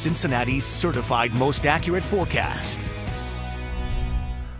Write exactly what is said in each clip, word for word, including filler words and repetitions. Cincinnati's certified most accurate forecast.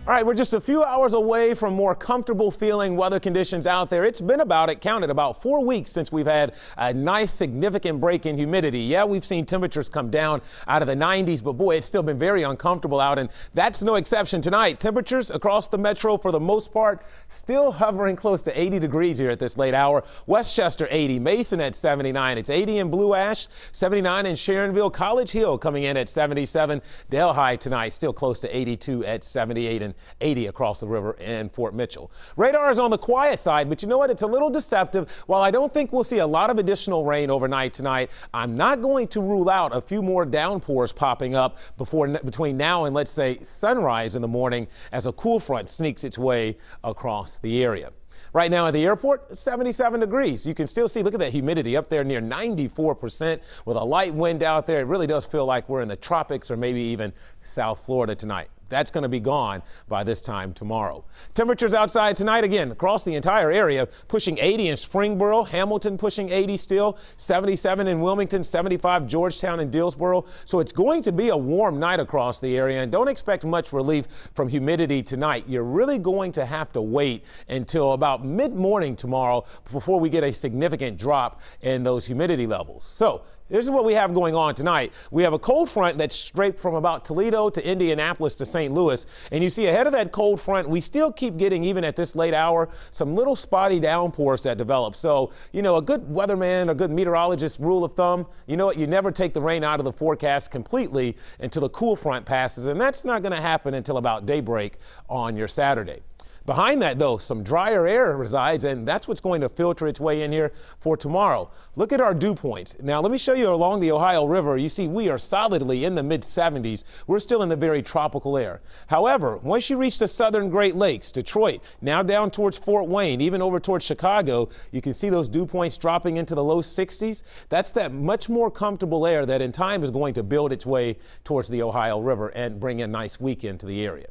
All right, we're just a few hours away from more comfortable feeling weather conditions out there. It's been about, it counted, about four weeks since we've had a nice significant break in humidity. Yeah, we've seen temperatures come down out of the nineties, but boy, it's still been very uncomfortable out, and that's no exception tonight. Temperatures across the metro, for the most part, still hovering close to eighty degrees here at this late hour. Westchester eighty, Mason at seventy-nine. It's eighty in Blue Ash, seventy-nine in Sharonville. College Hill coming in at seventy-seven. Delhi tonight still close to eighty-two at seventy-eight. eighty across the river in Fort Mitchell. Radar is on the quiet side, but you know what? It's a little deceptive. While I don't think we'll see a lot of additional rain overnight tonight, I'm not going to rule out a few more downpours popping up before between now and, let's say, sunrise in the morning as a cool front sneaks its way across the area. Right now at the airport, seventy-seven degrees. You can still see, look at that humidity up there near ninety-four percent with a light wind out there. It really does feel like we're in the tropics or maybe even South Florida tonight. That's going to be gone by this time tomorrow. Temperatures outside tonight, again, across the entire area, pushing eighty in Springboro, Hamilton pushing eighty still, seventy-seven in Wilmington, seventy-five Georgetown and Dillsboro. So it's going to be a warm night across the area, and don't expect much relief from humidity tonight. You're really going to have to wait until about mid-morning tomorrow before we get a significant drop in those humidity levels. So this is what we have going on tonight. We have a cold front that's straight from about Toledo to Indianapolis to Saint Louis. And you see ahead of that cold front, we still keep getting, even at this late hour, some little spotty downpours that develop. So, you know, a good weatherman, a good meteorologist rule of thumb, you know what? You never take the rain out of the forecast completely until the cool front passes. And that's not going to happen until about daybreak on your Saturday. Behind that, though, some drier air resides, and that's what's going to filter its way in here for tomorrow. Look at our dew points. Now, let me show you along the Ohio River. You see, we are solidly in the mid seventies. We're still in the very tropical air. However, once you reach the southern Great Lakes, Detroit, now down towards Fort Wayne, even over towards Chicago, you can see those dew points dropping into the low sixties. That's that much more comfortable air that in time is going to build its way towards the Ohio River and bring a nice weekend to the area.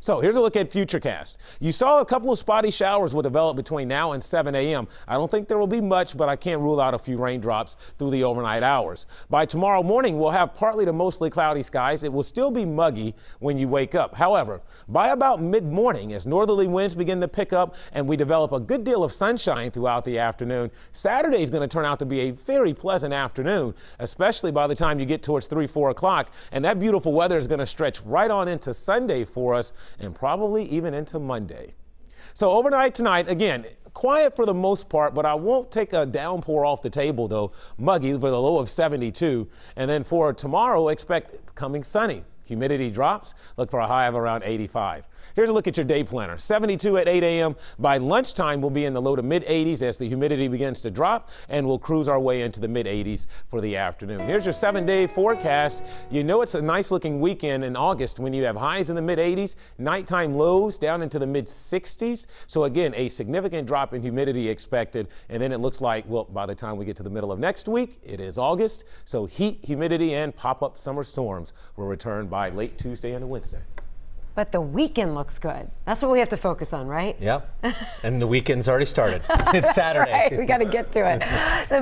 So here's a look at Futurecast. You saw a couple of spotty showers will develop between now and seven A M I don't think there will be much, but I can't rule out a few raindrops through the overnight hours. By tomorrow morning, we'll have partly to mostly cloudy skies. It will still be muggy when you wake up. However, by about mid-morning, as northerly winds begin to pick up and we develop a good deal of sunshine throughout the afternoon, Saturday is going to turn out to be a very pleasant afternoon, especially by the time you get towards three, four o'clock. And that beautiful weather is going to stretch right on into Sunday for us, and probably even into Monday. So overnight tonight, again, quiet for the most part, but I won't take a downpour off the table, though. Muggy with a low of seventy-two. And then for tomorrow, expect coming sunny. Humidity drops. Look for a high of around eighty-five. Here's a look at your day planner. seventy-two at eight A M By lunchtime, we'll be in the low to mid eighties as the humidity begins to drop, and we'll cruise our way into the mid eighties for the afternoon. Here's your seven-day forecast. You know it's a nice-looking weekend in August when you have highs in the mid eighties, nighttime lows down into the mid sixties. So again, a significant drop in humidity expected, and then it looks like, well, by the time we get to the middle of next week, it is August. So heat, humidity, and pop-up summer storms will return by late Tuesday into Wednesday. But the weekend looks good. That's what we have to focus on, right? Yep. And the weekend's already started. It's Saturday. Right. We got to get to it.